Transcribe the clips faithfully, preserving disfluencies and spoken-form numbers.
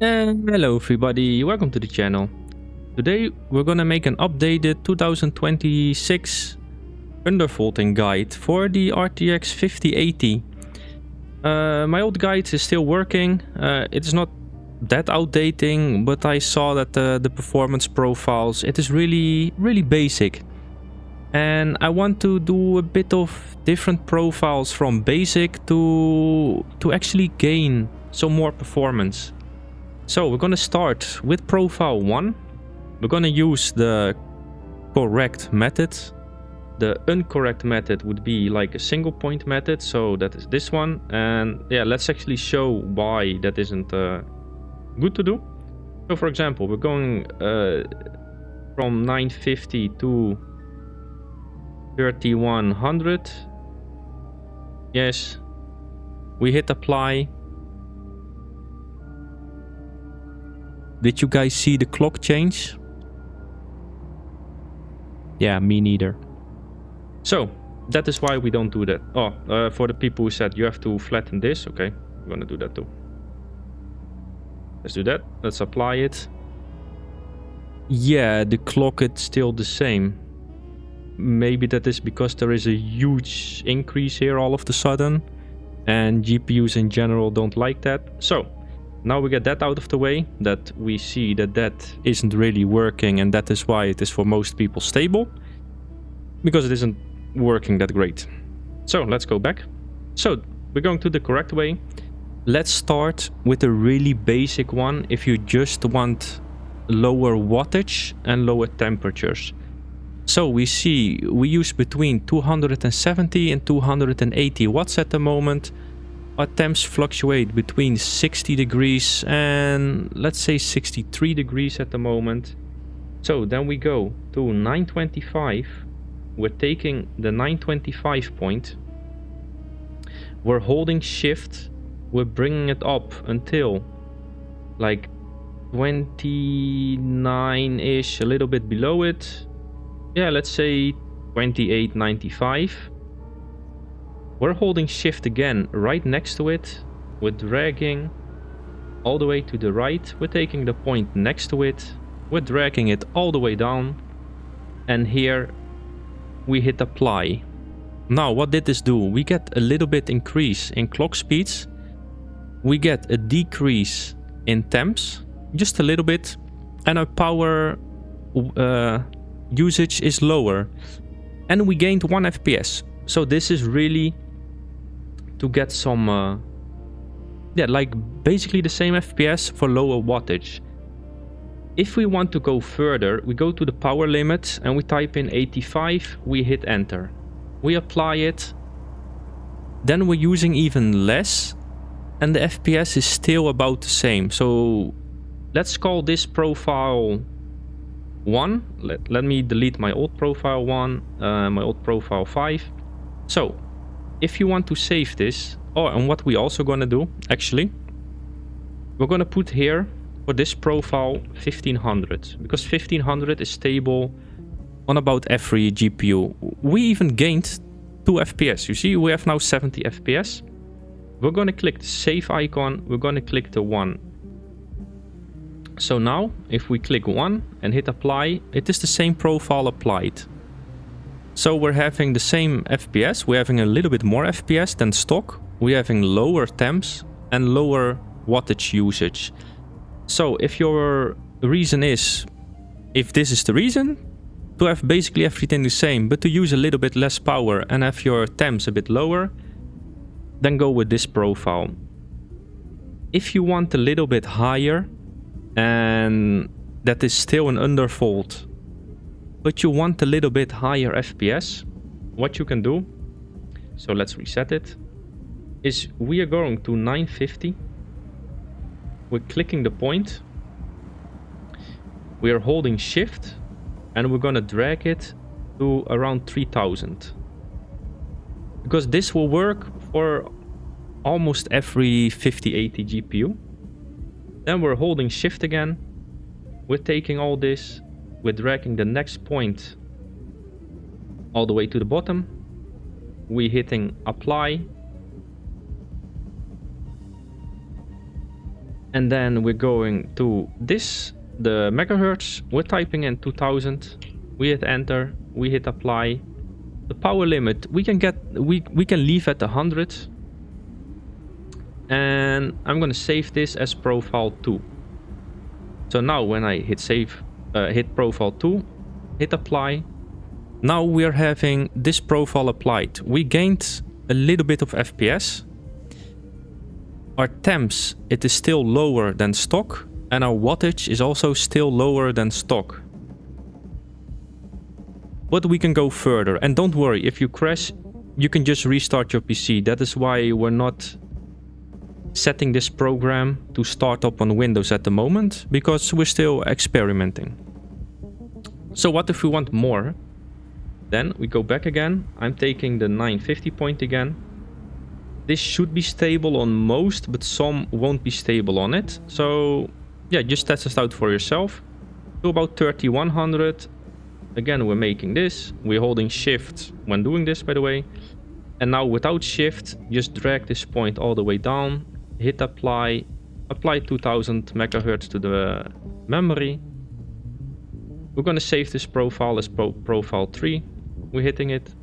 And hello everybody, welcome to the channel. Today we're gonna make an updated two thousand twenty-six undervolting guide for the R T X fifty eighty. Uh, my old guide is still working. Uh, it's not that outdating, but I saw that uh, the performance profiles, it is really really basic. And I want to do a bit of different profiles from basic to to actually gain some more performance. So we're gonna start with profile one. We're gonna use the correct method. The incorrect method would be like a single point method, so that is this one. And yeah, let's actually show why that isn't uh, good to do. So for example, we're going uh, from nine fifty to thirty-one hundred. Yes, we hit apply. Did you guys see the clock change? Yeah, me neither. So that is why we don't do that. Oh, uh, for the people who said you have to flatten this, okay, we're gonna do that too. Let's do that. Let's apply it. Yeah, the clock is still the same. Maybe that is because there is a huge increase here all of the sudden, and G P Us in general don't like that. So now we get that out of the way, that we see that that isn't really working, and that is why it is for most people stable, because it isn't working that great. So let's go back. So we're going to the correct way. Let's start with a really basic one if you just want lower wattage and lower temperatures. So we see we use between two hundred seventy and two hundred eighty watts at the moment. Our temps fluctuate between sixty degrees and let's say sixty-three degrees at the moment. So then we go to nine twenty-five. We're taking the nine twenty-five point. We're holding shift. We're bringing it up until like twenty-nine-ish, a little bit below it. Yeah, let's say twenty-eight ninety-five. We're holding shift again right next to it. We're dragging all the way to the right. We're taking the point next to it. We're dragging it all the way down. And here we hit apply. Now, what did this do? We get a little bit increase in clock speeds. We get a decrease in temps, just a little bit. And our power uh, usage is lower, and we gained one F P S. So this is really to get some uh, yeah, like basically the same F P S for lower wattage. If we want to go further, we go to the power limit and we type in eighty-five, we hit enter, we apply it. Then we're using even less and the F P S is still about the same. So let's call this profile one. Let, let me delete my old profile one, uh, my old profile five. So if you want to save this, oh, and what we also gonna do actually, we're gonna put here for this profile fifteen hundred, because fifteen hundred is stable on about every G P U. We even gained two F P S. You see, we have now seventy F P S. We're gonna click the save icon. We're gonna click the one. So now if we click one and hit apply, it is the same profile applied. So we're having the same F P S. We're having a little bit more F P S than stock. We're having lower temps and lower wattage usage. So if your reason is, if this is the reason, to have basically everything the same, but to use a little bit less power and have your temps a bit lower, then go with this profile. If you want a little bit higher, and that is still an undervolt, but you want a little bit higher F P S, what you can do, so let's reset it, is we are going to nine fifty. We're clicking the point. We are holding shift and we're gonna drag it to around three thousand. Because this will work for almost every fifty eighty G P U. Then we're holding shift again. We're taking all this. We're dragging the next point all the way to the bottom. We're hitting apply. And then we're going to this, the megahertz. We're typing in two thousand. We hit enter. We hit apply. The power limit we can get, we we can leave at one hundred. And I'm gonna save this as profile two. So now when I hit save, uh, hit profile two, hit apply. Now we are having this profile applied. We gained a little bit of F P S. Our temps, it is still lower than stock, and our wattage is also still lower than stock. But we can go further, and don't worry, if you crash, you can just restart your P C. That is why we're not setting this program to start up on Windows at the moment, because we're still experimenting. So what if we want more? Then we go back again. I'm taking the nine fifty point again. This should be stable on most, but some won't be stable on it. So yeah, just test this out for yourself. To about thirty-one hundred. Again, we're making this. We're holding shift when doing this, by the way. And now without shift, just drag this point all the way down. Hit apply. Apply two thousand megahertz to the memory. We're going to save this profile as pro profile three. We're hitting it.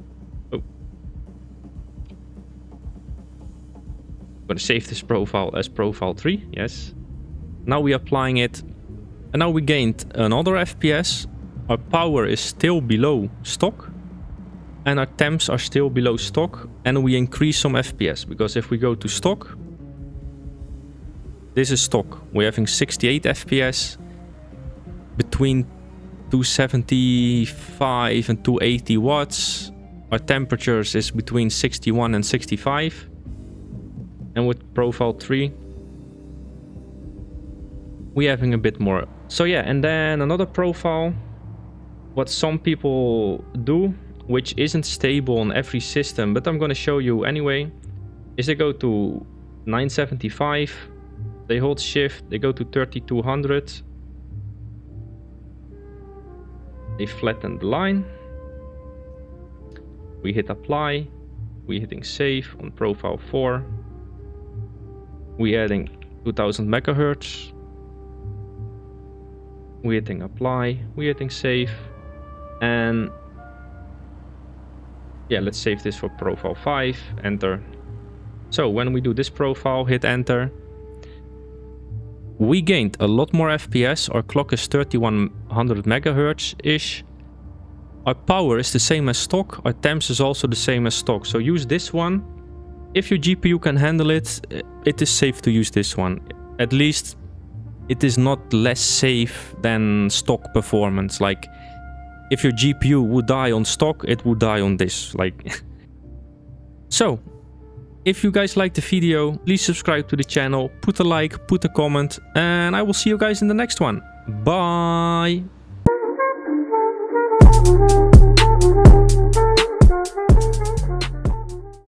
Going to save this profile as profile three. Yes, now we're applying it, and now we gained another F P S. Our power is still below stock, and our temps are still below stock, and we increase some F P S, because if we go to stock, this is stock, we're having sixty-eight F P S between two seventy-five and two eighty watts. Our temperatures is between sixty-one and sixty-five. And with profile three, we're having a bit more. So yeah, and then another profile, what some people do, which isn't stable on every system, but I'm going to show you anyway, is they go to nine seventy-five, they hold shift, they go to thirty-two hundred, they flatten the line, we hit apply, we're hitting save on profile four. We're adding two thousand megahertz. We're hitting apply. We're hitting save. And yeah, let's save this for profile five. Enter. So when we do this profile, hit enter. We gained a lot more F P S. Our clock is thirty-one hundred megahertz-ish. Our power is the same as stock. Our temps is also the same as stock. So use this one. If your G P U can handle it, it is safe to use this one. At least it is not less safe than stock performance. Like, if your G P U would die on stock, it would die on this. Like, so, if you guys liked the video, please subscribe to the channel, put a like, put a comment, and I will see you guys in the next one. Bye!